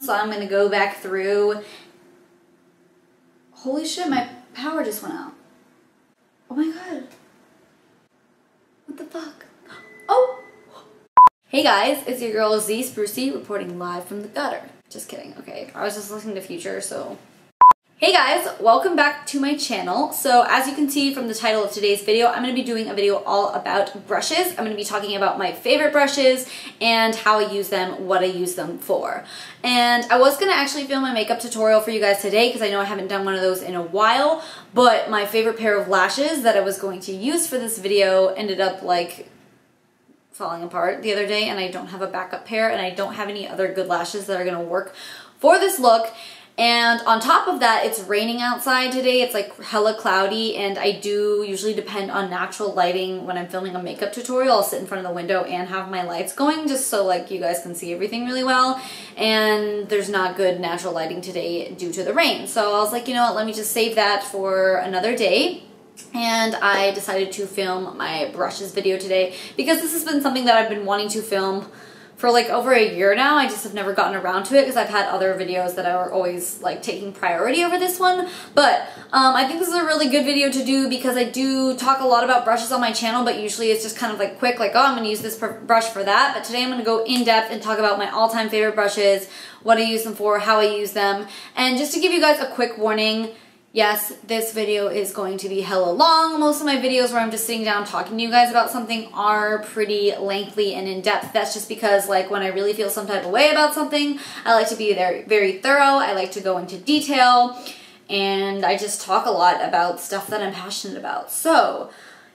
So I'm gonna go back through. Holy shit, my power just went out. Oh my god. What the fuck? Oh! Hey guys, it's your girl Zoe Spruston reporting live from the gutter. Just kidding, okay. I was just listening to Future, so. Hey guys, welcome back to my channel. So as you can see from the title of today's video, I'm gonna be doing a video all about brushes. I'm gonna be talking about my favorite brushes and how I use them, what I use them for. And I was gonna actually film my makeup tutorial for you guys today because I know I haven't done one of those in a while, but my favorite pair of lashes that I was going to use for this video ended up like falling apart the other day, and I don't have a backup pair and I don't have any other good lashes that are gonna work for this look. And on top of that, it's raining outside today. It's like hella cloudy, and I do usually depend on natural lighting when I'm filming a makeup tutorial. I'll sit in front of the window and have my lights going just so like you guys can see everything really well. And there's not good natural lighting today due to the rain. So I was like, you know what, let me just save that for another day. And I decided to film my brushes video today because this has been something that I've been wanting to film for like over a year now. I just have never gotten around to it because I've had other videos that are always like taking priority over this one. But I think this is a really good video to do because I do talk a lot about brushes on my channel, but usually it's just kind of like quick, like, oh, I'm gonna use this brush for that. But today I'm gonna go in depth and talk about my all-time favorite brushes, what I use them for, how I use them. And just to give you guys a quick warning, yes, this video is going to be hella long. Most of my videos where I'm just sitting down talking to you guys about something are pretty lengthy and in-depth. That's just because like when I really feel some type of way about something, I like to be very thorough. I like to go into detail, and I just talk a lot about stuff that I'm passionate about. So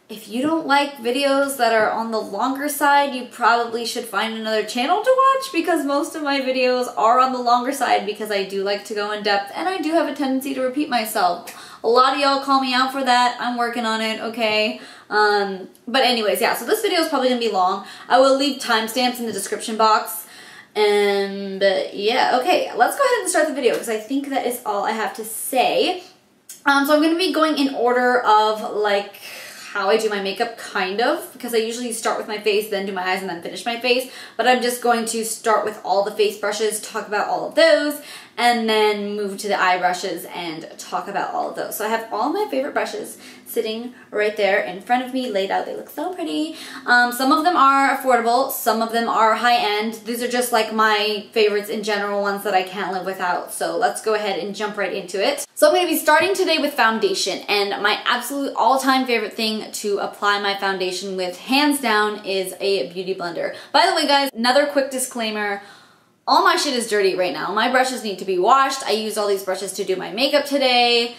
if you don't like videos that are on the longer side, you probably should find another channel to watch because most of my videos are on the longer side because I do like to go in depth and I do have a tendency to repeat myself. A lot of y'all call me out for that. I'm working on it, okay? But anyways, yeah, so this video is probably gonna be long. I will leave timestamps in the description box. And yeah, okay, let's go ahead and start the video because I think that is all I have to say. So I'm gonna be going in order of like how I do my makeup, kind of, because I usually start with my face, then do my eyes, and then finish my face. But I'm just going to start with all the face brushes, talk about all of those, and then move to the eye brushes and talk about all of those. So I have all my favorite brushes sitting right there in front of me, laid out. They look so pretty. Some of them are affordable, some of them are high-end. These are just like my favorites in general, ones that I can't live without. So let's go ahead and jump right into it. So I'm going to be starting today with foundation, and my absolute all-time favorite thing to apply my foundation with, hands down, is a Beauty Blender. By the way guys, another quick disclaimer, all my shit is dirty right now. My brushes need to be washed. I used all these brushes to do my makeup today.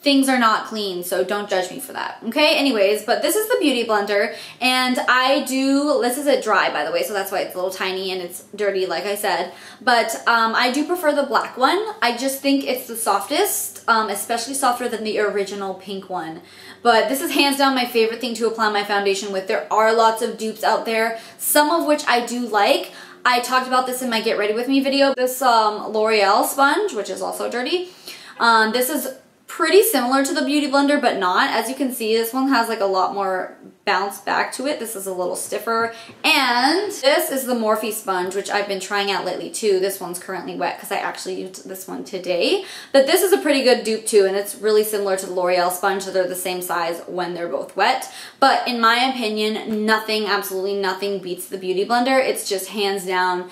Things are not clean, so don't judge me for that, okay? Anyways, but this is the Beauty Blender, and I do, this is it dry, by the way, so that's why it's a little tiny and it's dirty, like I said, but I do prefer the black one. I just think it's the softest, especially softer than the original pink one, but this is hands down my favorite thing to apply my foundation with. There are lots of dupes out there, some of which I do like. I talked about this in my Get Ready With Me video. This L'Oreal sponge, which is also dirty, this is pretty similar to the Beauty Blender, but not. As you can see, this one has like a lot more bounce back to it. This is a little stiffer. And this is the Morphe sponge, which I've been trying out lately too. This one's currently wet because I actually used this one today. But this is a pretty good dupe too, and it's really similar to the L'Oreal sponge, so they're the same size when they're both wet. But in my opinion, nothing, absolutely nothing beats the Beauty Blender. It's just hands down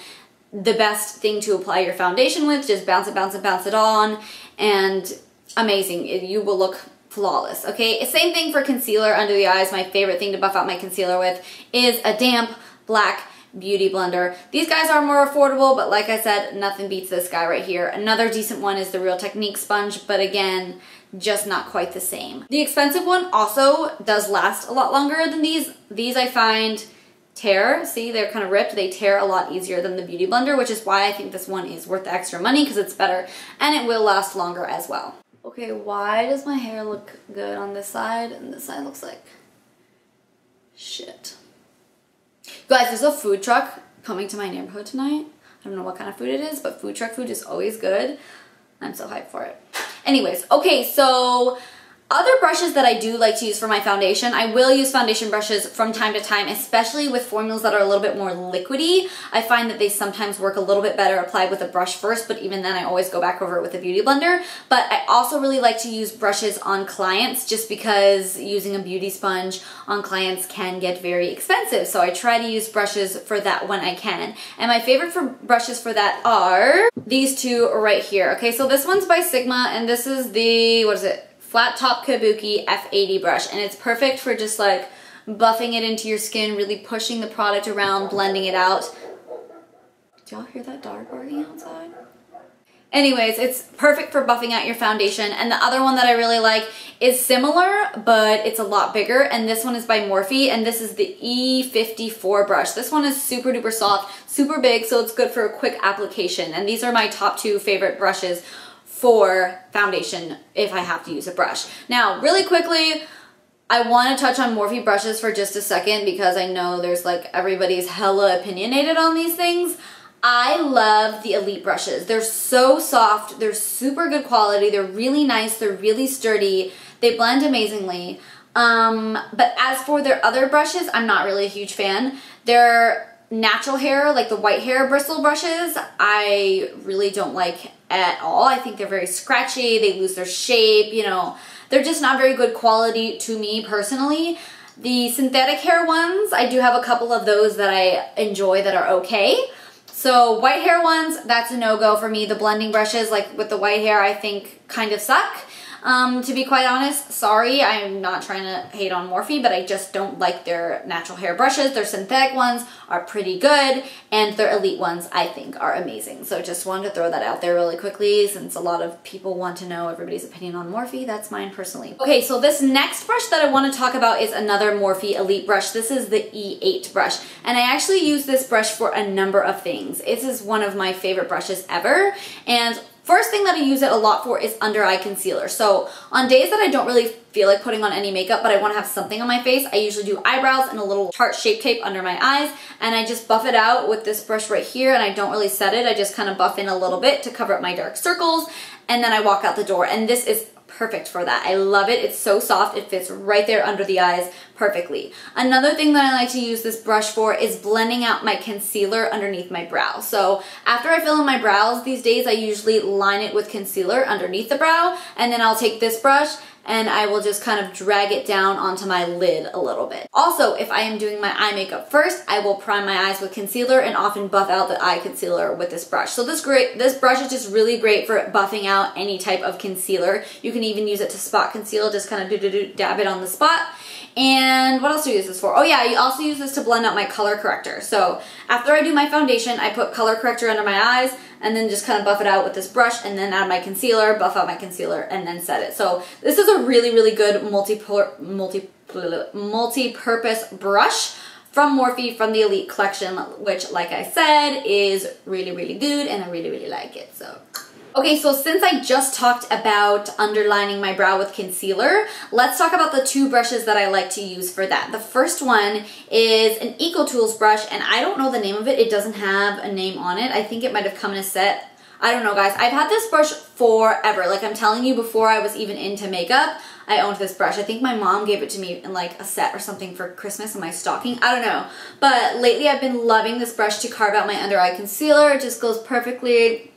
the best thing to apply your foundation with. Just bounce it, bounce it, bounce it on, and amazing. You will look flawless, okay? Same thing for concealer under the eyes. My favorite thing to buff out my concealer with is a damp black Beauty Blender. These guys are more affordable, but like I said, nothing beats this guy right here. Another decent one is the Real Techniques sponge, but again, just not quite the same. The expensive one also does last a lot longer than these. These I find tear, see, they're kind of ripped. They tear a lot easier than the Beauty Blender, which is why I think this one is worth the extra money because it's better and it will last longer as well. Okay, why does my hair look good on this side and this side looks like shit? Guys, there's a food truck coming to my neighborhood tonight. I don't know what kind of food it is, but food truck food is always good. I'm so hyped for it. Anyways, okay, so Other brushes that I do like to use for my foundation, I will use foundation brushes from time to time, especially with formulas that are a little bit more liquidy. I find that they sometimes work a little bit better applied with a brush first, but even then I always go back over it with a beauty blender. But I also really like to use brushes on clients just because using a beauty sponge on clients can get very expensive. So I try to use brushes for that when I can. And my favorite brushes for that are these two right here. Okay, so this one's by Sigma and this is the, what is it? Flat Top Kabuki F80 brush, and it's perfect for just like buffing it into your skin, really pushing the product around, blending it out. Do y'all hear that dog barking outside? Anyways, it's perfect for buffing out your foundation. And the other one that I really like is similar, but it's a lot bigger. And this one is by Morphe, and this is the E54 brush. This one is super duper soft, super big, so it's good for a quick application. And these are my top two favorite brushes for foundation if I have to use a brush. Now, really quickly, I want to touch on Morphe brushes for just a second because I know there's like everybody's hella opinionated on these things. I love the Elite brushes. They're so soft, they're super good quality, they're really nice, they're really sturdy, they blend amazingly. But as for their other brushes, I'm not really a huge fan. They're natural hair, like the white hair bristle brushes, I really don't like at all. I think they're very scratchy, they lose their shape, you know, they're just not very good quality to me personally. The synthetic hair ones, I do have a couple of those that I enjoy that are okay. So white hair ones, that's a no-go for me. The blending brushes, like with the white hair, I think kind of suck. To be quite honest, sorry, I'm not trying to hate on Morphe, but I just don't like their natural hair brushes. Their synthetic ones are pretty good, and their Elite ones, I think, are amazing. So just wanted to throw that out there really quickly since a lot of people want to know everybody's opinion on Morphe. That's mine personally. Okay, so this next brush that I want to talk about is another Morphe Elite brush. This is the E8 brush, and I actually use this brush for a number of things. This is one of my favorite brushes ever, and first thing that I use it a lot for is under eye concealer. So on days that I don't really feel like putting on any makeup but I want to have something on my face, I usually do eyebrows and a little heart shape tape under my eyes, and I just buff it out with this brush right here, and I don't really set it. I just kind of buff in a little bit to cover up my dark circles, and then I walk out the door, and this is perfect for that. I love it. It's so soft. It fits right there under the eyes perfectly. Another thing that I like to use this brush for is blending out my concealer underneath my brow. So after I fill in my brows these days, I usually line it with concealer underneath the brow, and then I'll take this brush and I will just kind of drag it down onto my lid a little bit. Also, if I am doing my eye makeup first, I will prime my eyes with concealer and often buff out the eye concealer with this brush. So this brush is just really great for buffing out any type of concealer. You can even use it to spot conceal, just kind of dab it on the spot. And what else do you use this for? Oh yeah, I also use this to blend out my color corrector. So after I do my foundation, I put color corrector under my eyes and then just kind of buff it out with this brush, and then add my concealer, buff out my concealer, and then set it. So this is a really, really good multi-purpose brush from Morphe, from the Elite collection, which, like I said, is really, really good, and I really, really like it, so. Okay, so since I just talked about underlining my brow with concealer, let's talk about the two brushes that I like to use for that. The first one is an EcoTools brush, and I don't know the name of it. It doesn't have a name on it. I think it might have come in a set. I don't know, guys. I've had this brush forever. Like I'm telling you, before I was even into makeup, I owned this brush. I think my mom gave it to me in like a set or something for Christmas in my stocking. I don't know. But lately I've been loving this brush to carve out my under eye concealer. It just goes perfectly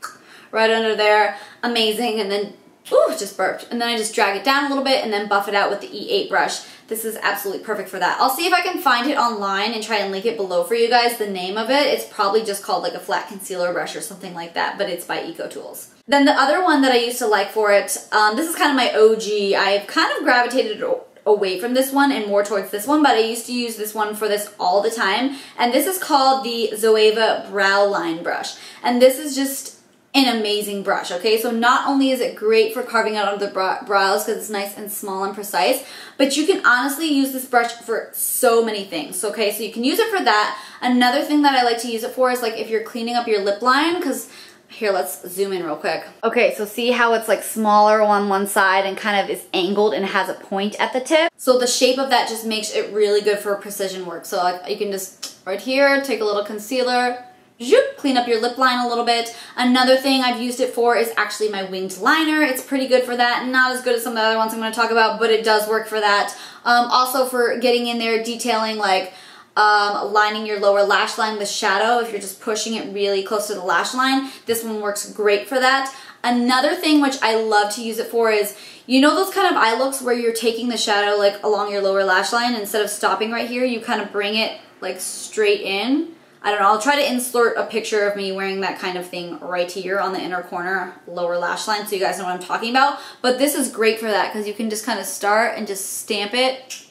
right under there. Amazing. And then, ooh, just burped. And then I just drag it down a little bit and then buff it out with the E8 brush. This is absolutely perfect for that. I'll see if I can find it online and try and link it below for you guys, the name of it. It's probably just called like a flat concealer brush or something like that, but it's by EcoTools. Then the other one that I used to like for it, this is kind of my OG. I've kind of gravitated away from this one and more towards this one, but I used to use this one for this all the time. And this is called the Zoeva Brow Line Brush. And this is just an amazing brush, okay? So not only is it great for carving out of the brows because it's nice and small and precise, but you can honestly use this brush for so many things, okay? So you can use it for that. Another thing that I like to use it for is like if you're cleaning up your lip line, because here, let's zoom in real quick. Okay, so see how it's like smaller on one side and kind of is angled and has a point at the tip? So the shape of that just makes it really good for precision work. So like, you can just right here, take a little concealer, zoop, clean up your lip line a little bit. Another thing I've used it for is actually my winged liner. It's pretty good for that. Not as good as some of the other ones I'm going to talk about, but it does work for that. Also for getting in there, detailing, like lining your lower lash line with shadow. If you're just pushing it really close to the lash line, this one works great for that. Another thing which I love to use it for is, you know those kind of eye looks where you're taking the shadow like along your lower lash line, instead of stopping right here, you kind of bring it like straight in. I don't know, I'll try to insert a picture of me wearing that kind of thing right here on the inner corner lower lash line so you guys know what I'm talking about. But this is great for that because you can just kind of start and just stamp it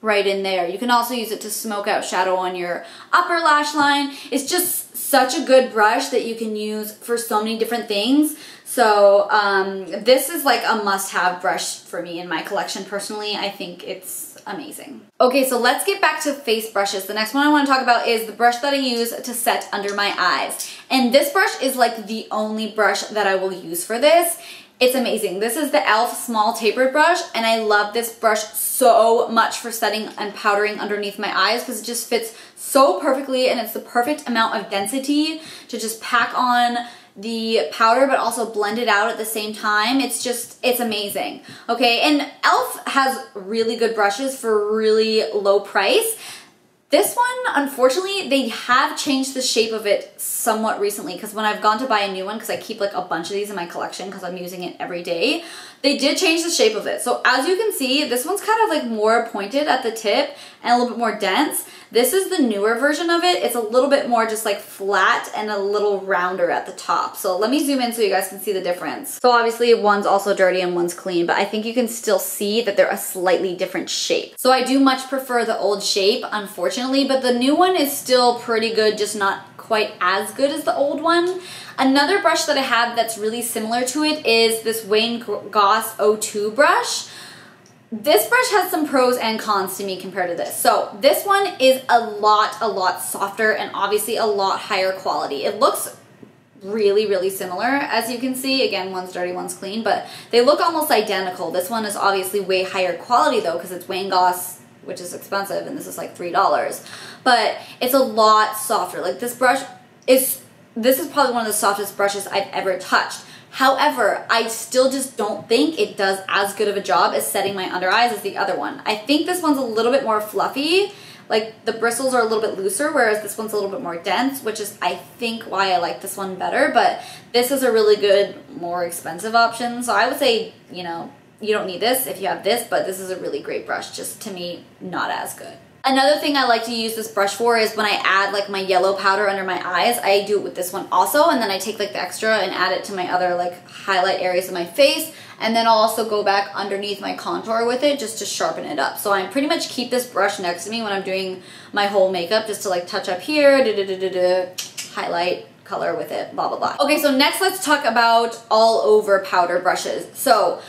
right in there. You can also use it to smoke out shadow on your upper lash line. It's just such a good brush that you can use for so many different things. So this is like a must-have brush for me in my collection personally. I think it's amazing. Okay, so let's get back to face brushes. The next one I want to talk about is the brush that I use to set under my eyes. And this brush is like the only brush that I will use for this. It's amazing. This is the Elf small tapered brush, and I love this brush so much for setting and powdering underneath my eyes because it just fits so perfectly, and it's the perfect amount of density to just pack on the powder but also blend it out at the same time. It's just, it's amazing. Okay, and Elf has really good brushes for really low price. This one, unfortunately, they have changed the shape of it somewhat recently because when I've gone to buy a new one, because I keep like a bunch of these in my collection because I'm using it every day, they did change the shape of it. So as you can see, this one's kind of like more pointed at the tip and a little bit more dense. This is the newer version of it. It's a little bit more just like flat and a little rounder at the top. So let me zoom in so you guys can see the difference. So obviously one's also dirty and one's clean, but I think you can still see that they're a slightly different shape. So I do much prefer the old shape, unfortunately, but the new one is still pretty good, just not quite as good as the old one. Another brush that I have that's really similar to it is this Wayne Goss O2 brush. This brush has some pros and cons to me compared to this. So this one is a lot softer and obviously a lot higher quality. It looks really similar, as you can see. Again, one's dirty, one's clean, but they look almost identical. This one is obviously way higher quality though because it's Wayne Goss, which is expensive, and this is like $3. But it's a lot softer. Like this brush is, this is probably one of the softest brushes I've ever touched. However, I still just don't think it does as good of a job as setting my under eyes as the other one. I think this one's a little bit more fluffy, like the bristles are a little bit looser, whereas this one's a little bit more dense, which is, I think, why I like this one better. But this is a really good, more expensive option. So I would say, you know, you don't need this if you have this, but this is a really great brush, just to me, not as good. Another thing I like to use this brush for is when I add like my yellow powder under my eyes, I do it with this one also, and then I take like the extra and add it to my other like highlight areas of my face, and then I'll also go back underneath my contour with it just to sharpen it up. So I pretty much keep this brush next to me when I'm doing my whole makeup just to like touch up here, highlight, color with it, blah, blah, blah. Okay, so next let's talk about all over powder brushes. So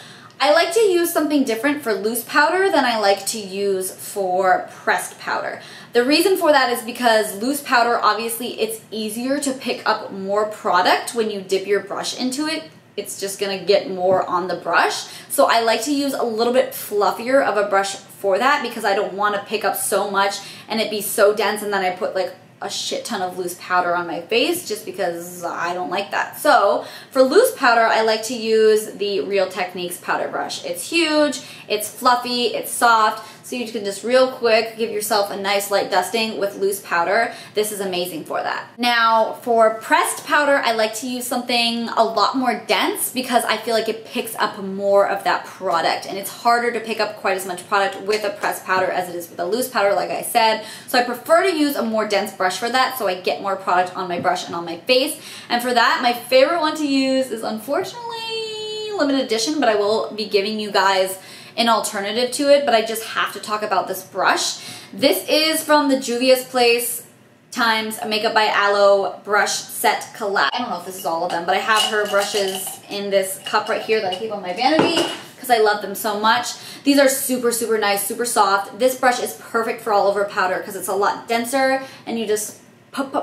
I like to use something different for loose powder than I like to use for pressed powder. The reason for that is because loose powder, obviously, it's easier to pick up more product when you dip your brush into it. It's just gonna get more on the brush. So I like to use a little bit fluffier of a brush for that because I don't wanna pick up so much and it be so dense and then I put like a shit ton of loose powder on my face just because I don't like that. So for loose powder, I like to use the Real Techniques powder brush. It's huge, it's fluffy, it's soft, so you can just real quick give yourself a nice light dusting with loose powder. This is amazing for that. Now for pressed powder, I like to use something a lot more dense because I feel like it picks up more of that product and it's harder to pick up quite as much product with a pressed powder as it is with a loose powder, like I said. So I prefer to use a more dense brush for that so I get more product on my brush and on my face. And for that, my favorite one to use is, unfortunately, limited edition, but I will be giving you guys an alternative to it, but I just have to talk about this brush. This is from the Juvia's Place times a Makeup by Aloe brush set collab. I don't know if this is all of them, but I have her brushes in this cup right here that I keep on my vanity because I love them so much. These are super nice, super soft. This brush is perfect for all over powder because it's a lot denser and you just put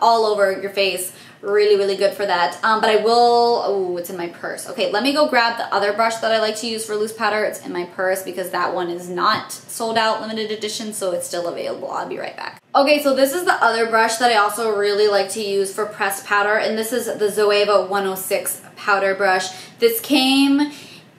all over your face really, really good for that. But I will, oh, it's in my purse. Okay, let me go grab the other brush that I like to use for loose powder. It's in my purse because that one is not sold out, limited edition, so it's still available. I'll be right back. Okay, so this is the other brush that I also really like to use for pressed powder, and this is the Zoeva 106 powder brush. This came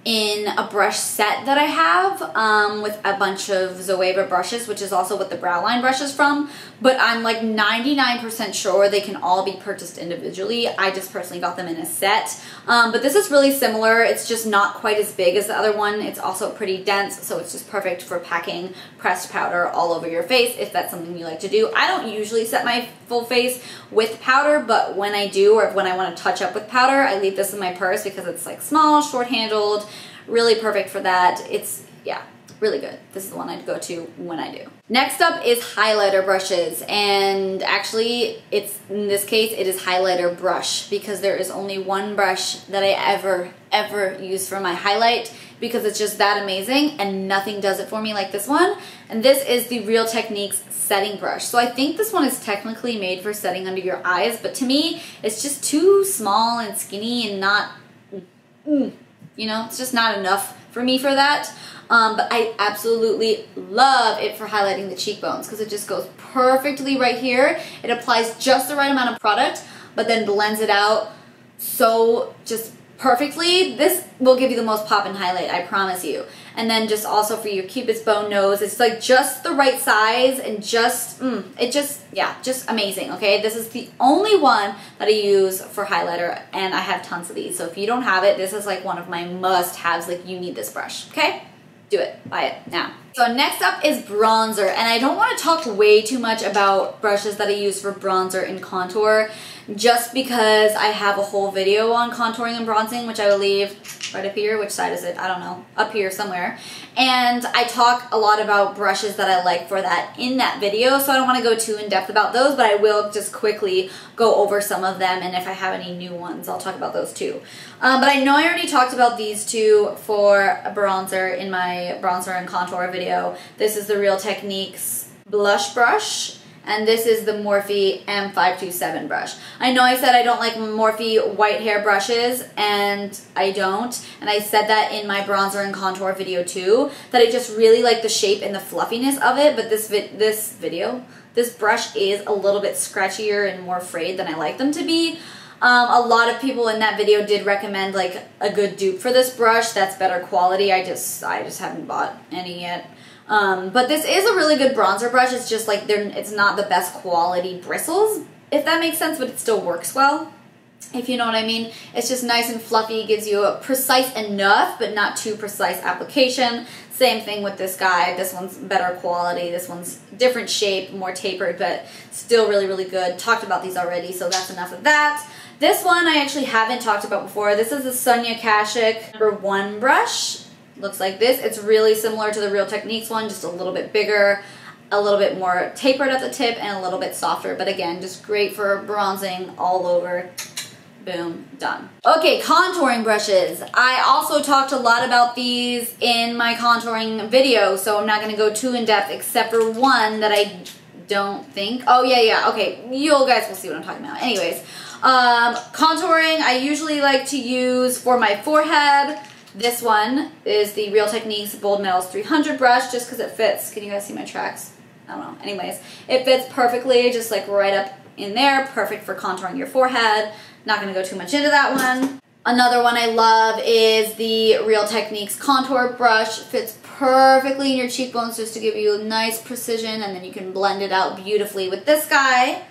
in a brush set that I have with a bunch of Zoeva brushes, which is also what the brow line brush is from, but I'm like 99% sure they can all be purchased individually. I just personally got them in a set, but this is really similar. It's just not quite as big as the other one. It's also pretty dense, so it's just perfect for packing pressed powder all over your face if that's something you like to do. I don't usually set my full face with powder, but when I do, or when I want to touch up with powder, I leave this in my purse because it's like small, short-handled, really perfect for that. It's, yeah, really good. This is the one I'd go to when I do. Next up is highlighter brushes, and actually it's, in this case, it is highlighter brush because there is only one brush that I ever use for my highlight because it's just that amazing and nothing does it for me like this one. And this is the Real Techniques setting brush. So I think this one is technically made for setting under your eyes, but to me, it's just too small and skinny and not, you know, it's just not enough for me for that. But I absolutely love it for highlighting the cheekbones because it just goes perfectly right here. It applies just the right amount of product, but then blends it out so just perfectly. This will give you the most pop and highlight, I promise you. And then just also for your Cupid's bow nose, it's like just the right size and just, it just, yeah, just amazing, okay? This is the only one that I use for highlighter, and I have tons of these. So if you don't have it, this is like one of my must-haves, like you need this brush, okay? Do it, buy it now. So next up is bronzer, and I don't want to talk way too much about brushes that I use for bronzer and contour, just because I have a whole video on contouring and bronzing, which I will leave right up here. Which side is it? I don't know. Up here somewhere. And I talk a lot about brushes that I like for that in that video, so I don't want to go too in depth about those, but I will just quickly go over some of them, and if I have any new ones, I'll talk about those too. But I know I already talked about these two for a bronzer in my bronzer and contour video. This is the Real Techniques blush brush, and this is the Morphe M527 brush. I know I said I don't like Morphe white hair brushes, and I don't, and I said that in my bronzer and contour video too, that I just really like the shape and the fluffiness of it, but this brush is a little bit scratchier and more frayed than I like them to be. A lot of people in that video did recommend like a good dupe for this brush that's better quality. I just haven't bought any yet. But this is a really good bronzer brush. It's just like it's not the best quality bristles, if that makes sense, but it still works well, if you know what I mean. It's just nice and fluffy, gives you a precise enough, but not too precise application. Same thing with this guy. This one's better quality. This one's different shape, more tapered, but still really, really good. Talked about these already, so that's enough of that. This one I actually haven't talked about before. This is the Sonia Kashuk No. 1 brush. Looks like this. It's really similar to the Real Techniques one, just a little bit bigger, a little bit more tapered at the tip, and a little bit softer, but again, just great for bronzing all over. Boom, done. Okay, contouring brushes. I also talked a lot about these in my contouring video, so I'm not going to go too in depth except for one that I don't think. Oh, yeah, okay. You guys will see what I'm talking about. Anyways, contouring I usually like to use for my forehead. This one is the Real Techniques Bold Metals 300 brush, just because it fits. Can you guys see my tracks? I don't know. Anyways, it fits perfectly, just like right up in there. Perfect for contouring your forehead. Not going to go too much into that one. Another one I love is the Real Techniques Contour Brush. Fits perfectly in your cheekbones just to give you a nice precision, and then you can blend it out beautifully with this guy.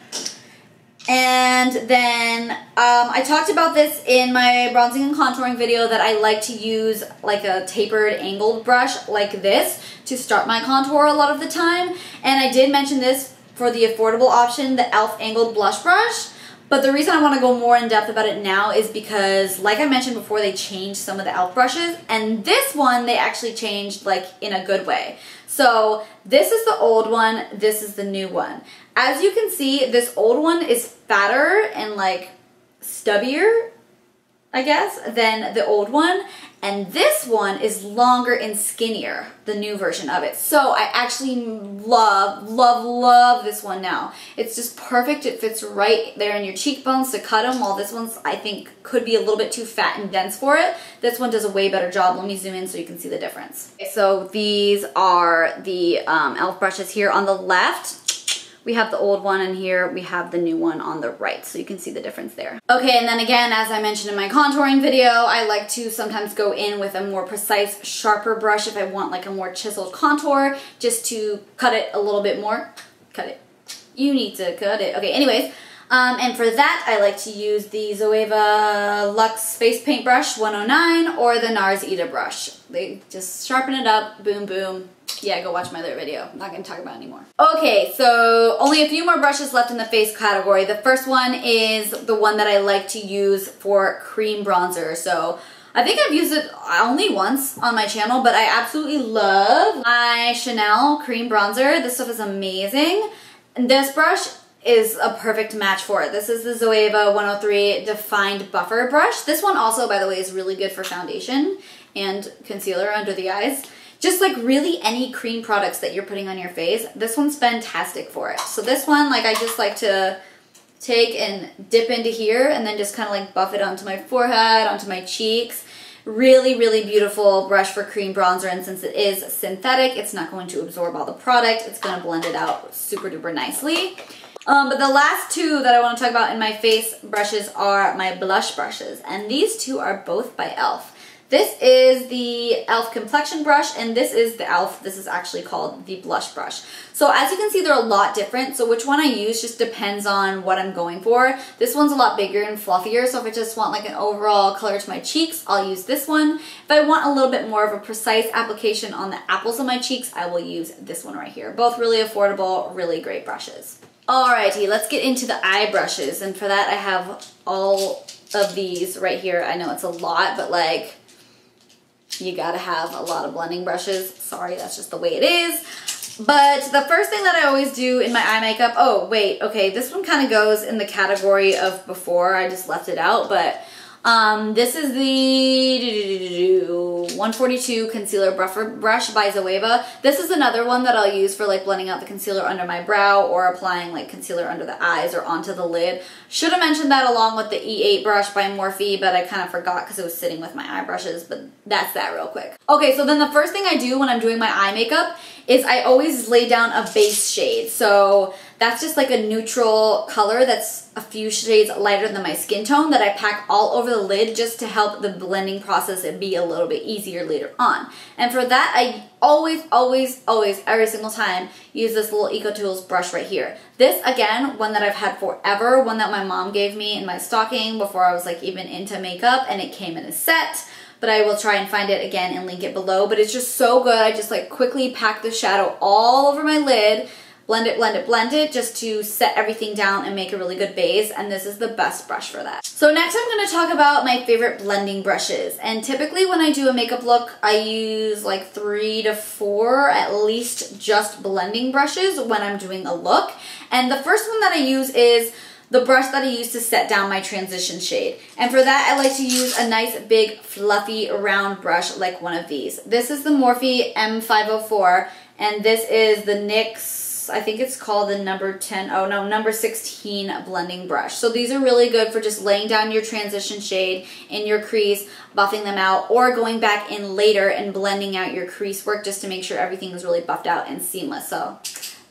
And then I talked about this in my bronzing and contouring video that I like to use like a tapered angled brush like this to start my contour a lot of the time. And I did mention this for the affordable option, the Elf angled blush brush. But the reason I want to go more in depth about it now is because, like I mentioned before, they changed some of the Elf brushes, and this one they actually changed like in a good way. So this is the old one, this is the new one. As you can see, this old one is fatter and like stubbier, I guess, than the old one. And this one is longer and skinnier, the new version of it. So I actually love, love, love this one now. It's just perfect. It fits right there in your cheekbones to cut them, while this one's, I think, could be a little bit too fat and dense for it. This one does a way better job. Let me zoom in so you can see the difference. Okay, so these are the Elf brushes here on the left. We have the old one, and here we have the new one on the right, so you can see the difference there. Okay, and then again, as I mentioned in my contouring video, I like to sometimes go in with a more precise, sharper brush if I want like a more chiseled contour, just to cut it a little bit more. Cut it. You need to cut it. Okay, anyways, and for that, I like to use the Zoeva Luxe Face Paint Brush 109 or the NARS Eda brush. They just sharpen it up, boom, boom. Yeah, go watch my other video. I'm not gonna talk about it anymore. Okay, so only a few more brushes left in the face category. The first one is the one that I like to use for cream bronzer. So I think I've used it only once on my channel, but I absolutely love my Chanel cream bronzer. This stuff is amazing. And this brush is a perfect match for it. This is the Zoeva 103 Defined Buffer brush. This one also, by the way, is really good for foundation and concealer under the eyes. Just like really any cream products that you're putting on your face, this one's fantastic for it. So this one, like I just like to take and dip into here and then just kind of like buff it onto my forehead, onto my cheeks. Really, really beautiful brush for cream bronzer, and since it is synthetic, it's not going to absorb all the product. It's gonna blend it out super duper nicely. But the last two that I want to talk about in my face brushes are my blush brushes, and these two are both by Elf. This is the Elf Complexion Brush, and this is the Elf. This is actually called the Blush Brush. So as you can see, they're a lot different. So which one I use just depends on what I'm going for. This one's a lot bigger and fluffier, so if I just want like an overall color to my cheeks, I'll use this one. If I want a little bit more of a precise application on the apples of my cheeks, I will use this one right here. Both really affordable, really great brushes. Alrighty, let's get into the eye brushes, and for that I have all of these right here. I know it's a lot, but like, you gotta have a lot of blending brushes. Sorry, that's just the way it is. But the first thing that I always do in my eye makeup, oh wait, okay, this one kind of goes in the category of before, I just left it out, but this is the 142 Concealer Brush by Zoeva. This is another one that I'll use for like blending out the concealer under my brow or applying like concealer under the eyes or onto the lid. Should have mentioned that along with the E8 brush by Morphe, but I kind of forgot because it was sitting with my eye brushes, but that's that real quick. Okay, so then the first thing I do when I'm doing my eye makeup is I always lay down a base shade. So that's just like a neutral color that's a few shades lighter than my skin tone that I pack all over the lid just to help the blending process be a little bit easier later on. And for that, I always, always, every single time use this little EcoTools brush right here. This, again, one that I've had forever, one that my mom gave me in my stocking before I was like even into makeup, and it came in a set. But I will try and find it again and link it below. But it's just so good. I just like quickly pack the shadow all over my lid. Blend it, blend it, blend it, just to set everything down and make a really good base, and this is the best brush for that. So next I'm going to talk about my favorite blending brushes, and typically when I do a makeup look, I use like 3 to 4 at least just blending brushes when I'm doing a look. And the first one that I use is the brush that I use to set down my transition shade. And for that, I like to use a nice, big, fluffy, round brush like one of these. This is the Morphe M504, and this is the NYX, I think it's called the number 16 blending brush. So these are really good for just laying down your transition shade in your crease, buffing them out, or going back in later and blending out your crease work just to make sure everything is really buffed out and seamless. So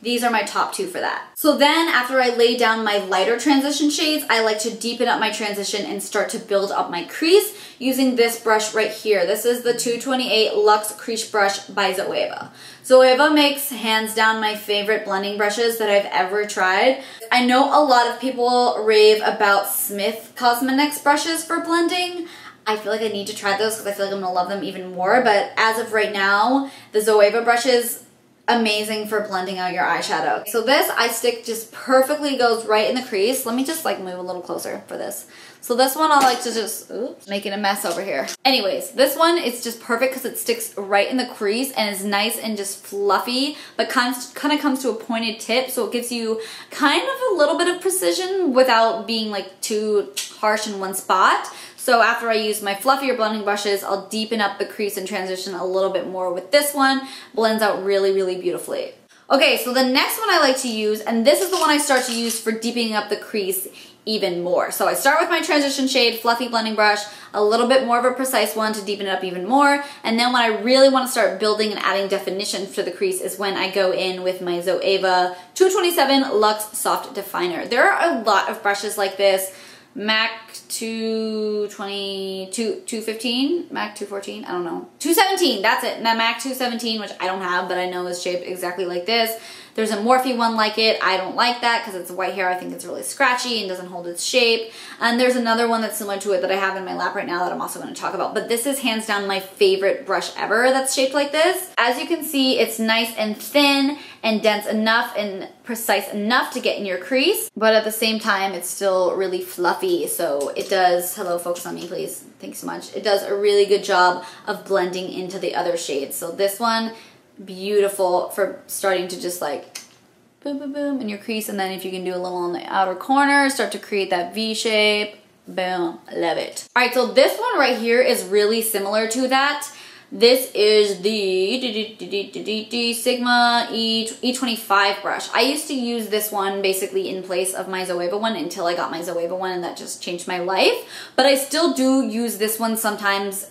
these are my top two for that. So then after I lay down my lighter transition shades, I like to deepen up my transition and start to build up my crease using this brush right here. This is the 228 Luxe Crease Brush by Zoeva. Zoeva makes, hands down, my favorite blending brushes that I've ever tried. I know a lot of people rave about Smith Cosmetics brushes for blending. I feel like I need to try those because I feel like I'm gonna love them even more, but as of right now, the Zoeva brushes, amazing for blending out your eyeshadow. So this I stick just perfectly goes right in the crease. Let me just like move a little closer for this. So this one I like to just, oops, making a mess over here. Anyways, this one is just perfect because it sticks right in the crease and is nice and just fluffy, but kind of comes to a pointed tip, so it gives you kind of a little bit of precision without being like too harsh in one spot. So after I use my fluffier blending brushes, I'll deepen up the crease and transition a little bit more with this one. Blends out really, really beautifully. Okay, so the next one I like to use, and this is the one I start to use for deepening up the crease even more. So I start with my transition shade, fluffy blending brush, a little bit more of a precise one to deepen it up even more. And then when I really want to start building and adding definition to the crease is when I go in with my Zoeva 227 Luxe Soft Definer. There are a lot of brushes like this. MAC 220, 215, MAC 214, I don't know. 217, that's it. Now MAC 217, which I don't have, but I know is shaped exactly like this. There's a Morphe one like it. I don't like that because it's white hair. I think it's really scratchy and doesn't hold its shape. And there's another one that's similar to it that I have in my lap right now that I'm also going to talk about. But this is hands down my favorite brush ever that's shaped like this. As you can see, it's nice and thin and dense enough and precise enough to get in your crease, but at the same time, it's still really fluffy. So it does, hello, focus on me, please. Thanks so much. It does a really good job of blending into the other shades. So this one, beautiful for starting to just like boom, boom, boom in your crease. And then if you can do a little on the outer corner, start to create that V shape. Boom, love it. All right, so this one right here is really similar to that. This is the Sigma E25 brush. I used to use this one basically in place of my Zoeva one until I got my Zoeva one, and that just changed my life. But I still do use this one sometimes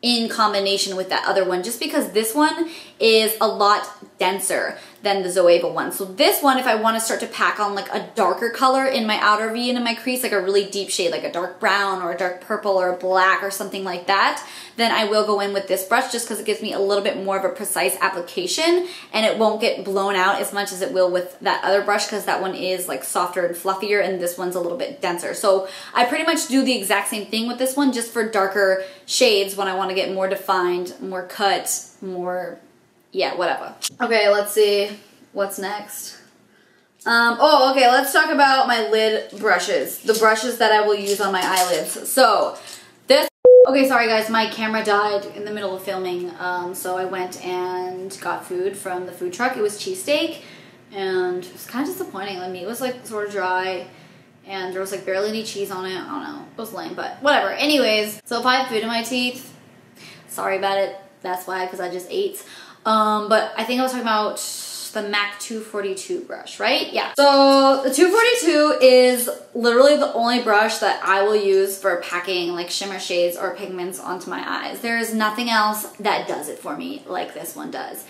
in combination with that other one, just because this one is a lot denser than the Zoeva one. So this one, if I want to start to pack on like a darker color in my outer V and in my crease, like a really deep shade, like a dark brown or a dark purple or a black or something like that, then I will go in with this brush just because it gives me a little bit more of a precise application and it won't get blown out as much as it will with that other brush because that one is like softer and fluffier and this one's a little bit denser. So I pretty much do the exact same thing with this one just for darker shades when I want to get more defined, more cut, more... yeah, whatever. Okay, let's see what's next. Oh, okay, let's talk about my lid brushes. The brushes that I will use on my eyelids. So, this... okay, sorry guys, my camera died in the middle of filming. So I went and got food from the food truck. It was cheesesteak, and it was kind of disappointing. The meat was like sort of dry, and there was like barely any cheese on it. I don't know, it was lame, but whatever. Anyways, so if I have food in my teeth, sorry about it. That's why, because I just ate. But I think I was talking about the MAC 242 brush, right? Yeah. So the 242 is literally the only brush that I will use for packing like shimmer shades or pigments onto my eyes. There is nothing else that does it for me like this one does.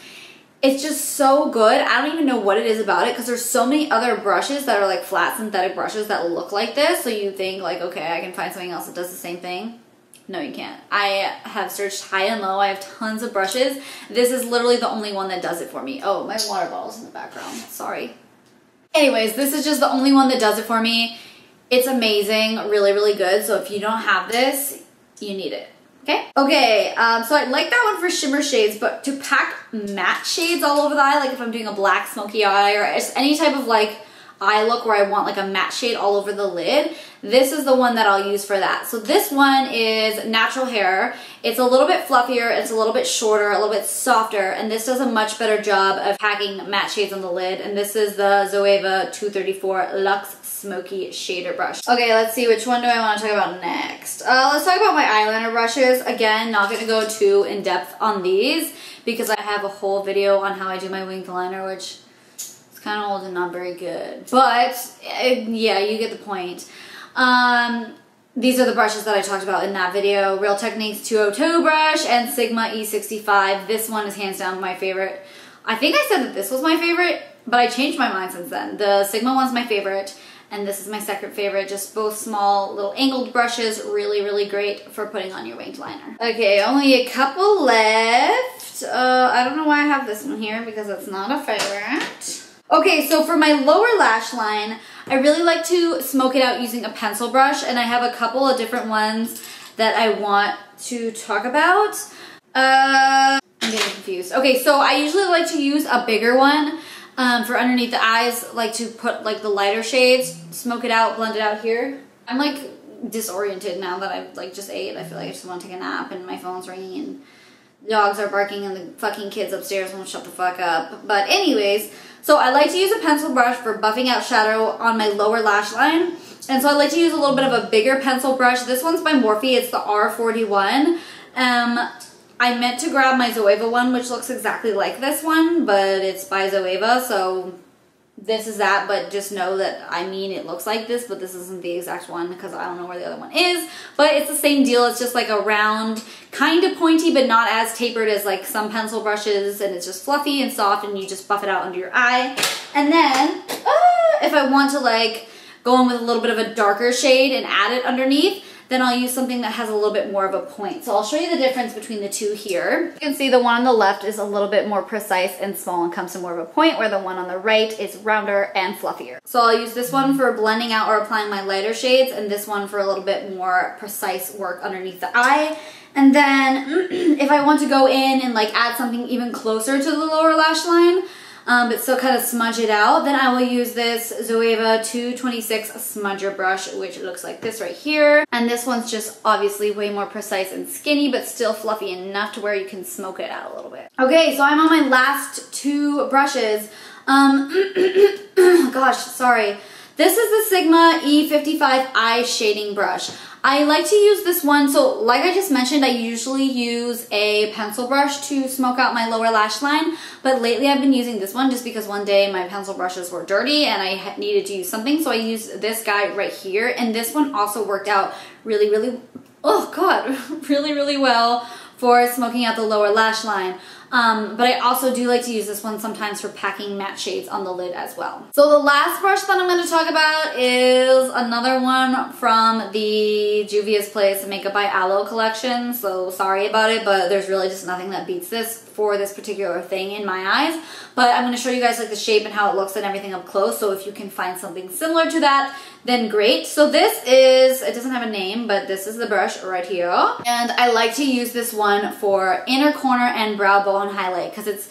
It's just so good. I don't even know what it is about it because there's so many other brushes that are like flat synthetic brushes that look like this. So you think like, okay, I can find something else that does the same thing. No, you can't. I have searched high and low. I have tons of brushes. This is literally the only one that does it for me. Oh, my water bottle's in the background. Sorry. Anyways, this is just the only one that does it for me. It's amazing. Really, really good. So if you don't have this, you need it. Okay? Okay, so I like that one for shimmer shades, but to pack matte shades all over the eye, like if I'm doing a black smoky eye or just any type of like eye look where I want like a matte shade all over the lid, this is the one that I'll use for that. So this one is Natural Hair. It's a little bit fluffier, it's a little bit shorter, a little bit softer, and this does a much better job of packing matte shades on the lid, and this is the Zoeva 234 Luxe Smoky Shader Brush. Okay, let's see, which one do I want to talk about next? Let's talk about my eyeliner brushes. Again, not going to go too in depth on these because I have a whole video on how I do my winged liner, which it's kind of old and not very good, but yeah, you get the point. These are the brushes that I talked about in that video. Real Techniques 202 brush and Sigma E65. This one is hands down my favorite. I think I said that this was my favorite, but I changed my mind since then. The Sigma one's my favorite, and this is my second favorite. Just both small little angled brushes. Really, really great for putting on your winged liner. Okay, only a couple left. I don't know why I have this one here because it's not a favorite. Okay, so for my lower lash line, I really like to smoke it out using a pencil brush, and I have a couple of different ones that I want to talk about. I'm getting confused. Okay, so I usually like to use a bigger one for underneath the eyes, like to put like the lighter shades, smoke it out, blend it out here. I'm like disoriented now that I've like just ate. I feel like I just want to take a nap and my phone's ringing and dogs are barking and the fucking kids upstairs won't shut the fuck up. But anyways, so I like to use a pencil brush for buffing out shadow on my lower lash line. And so I like to use a little bit of a bigger pencil brush. This one's by Morphe. It's the R41. I meant to grab my Zoeva one, which looks exactly like this one, but it's by Zoeva, so this is that, but just know that, I mean, it looks like this, but this isn't the exact one because I don't know where the other one is, but it's the same deal. It's just like a round, kind of pointy, but not as tapered as like some pencil brushes, and it's just fluffy and soft, and you just buff it out under your eye. And then, if I want to like go in with a little bit of a darker shade and add it underneath, then I'll use something that has a little bit more of a point. So I'll show you the difference between the two here. You can see the one on the left is a little bit more precise and small and comes to more of a point, where the one on the right is rounder and fluffier. So I'll use this one for blending out or applying my lighter shades, and this one for a little bit more precise work underneath the eye. And then if I want to go in and like add something even closer to the lower lash line, but still kind of smudge it out, then I will use this Zoeva 226 smudger brush, which looks like this right here. And this one's just obviously way more precise and skinny, but still fluffy enough to where you can smoke it out a little bit. Okay, so I'm on my last two brushes. Gosh, sorry. This is the Sigma E55 Eye Shading Brush. I like to use this one, so like I just mentioned, I usually use a pencil brush to smoke out my lower lash line, but lately I've been using this one just because one day my pencil brushes were dirty and I needed to use something, so I used this guy right here, and this one also worked out really well for smoking out the lower lash line. But I also do like to use this one sometimes for packing matte shades on the lid as well. So the last brush that I'm going to talk about is another one from the Juvia's Place Makeup by Aloe collection. So sorry about it, but there's really just nothing that beats this for this particular thing in my eyes. But I'm going to show you guys like the shape and how it looks and everything up close. So if you can find something similar to that, then great. So this is, it doesn't have a name, but this is the brush right here. And I like to use this one for inner corner and brow bone and highlight, because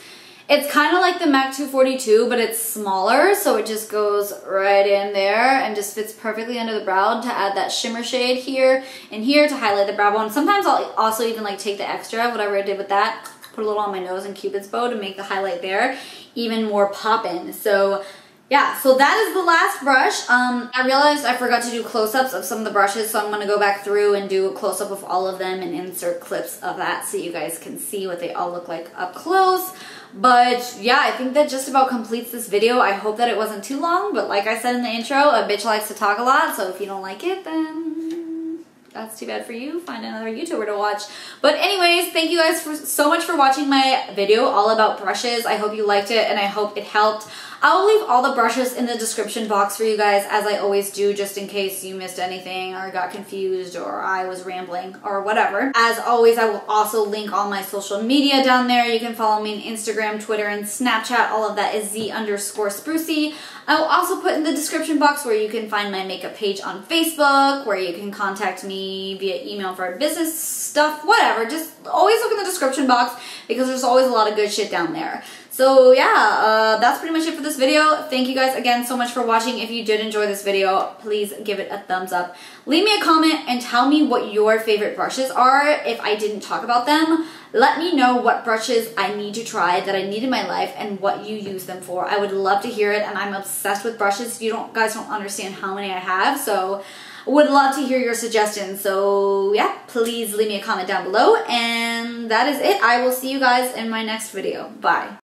it's kind of like the MAC 242, but it's smaller, so it just goes right in there and just fits perfectly under the brow to add that shimmer shade here and here to highlight the brow bone. Sometimes I'll also even like take the extra, whatever I did with that, put a little on my nose and Cupid's bow to make the highlight there even more poppin'. So yeah, so that is the last brush. I realized I forgot to do close-ups of some of the brushes, so I'm going to go back through and do a close-up of all of them and insert clips of that so you guys can see what they all look like up close. But yeah, I think that just about completes this video. I hope that it wasn't too long, but like I said in the intro, a bitch likes to talk a lot, so if you don't like it, then that's too bad for you. Find another YouTuber to watch. But anyways, thank you guys so much for watching my video all about brushes. I hope you liked it, and I hope it helped. I'll leave all the brushes in the description box for you guys, as I always do, just in case you missed anything or got confused or I was rambling or whatever. As always, I will also link all my social media down there. You can follow me on Instagram, Twitter, and Snapchat. All of that is Z_Sprucy. I will also put in the description box where you can find my makeup page on Facebook, where you can contact me via email for business stuff, whatever. Just always look in the description box, because there's always a lot of good shit down there. So yeah, that's pretty much it for this video. Thank you guys again so much for watching. If you did enjoy this video, please give it a thumbs up. Leave me a comment and tell me what your favorite brushes are. If I didn't talk about them, let me know what brushes I need to try that I need in my life and what you use them for. I would love to hear it, and I'm obsessed with brushes. You guys don't understand how many I have, so I would love to hear your suggestions. So yeah, please leave me a comment down below, and that is it. I will see you guys in my next video. Bye.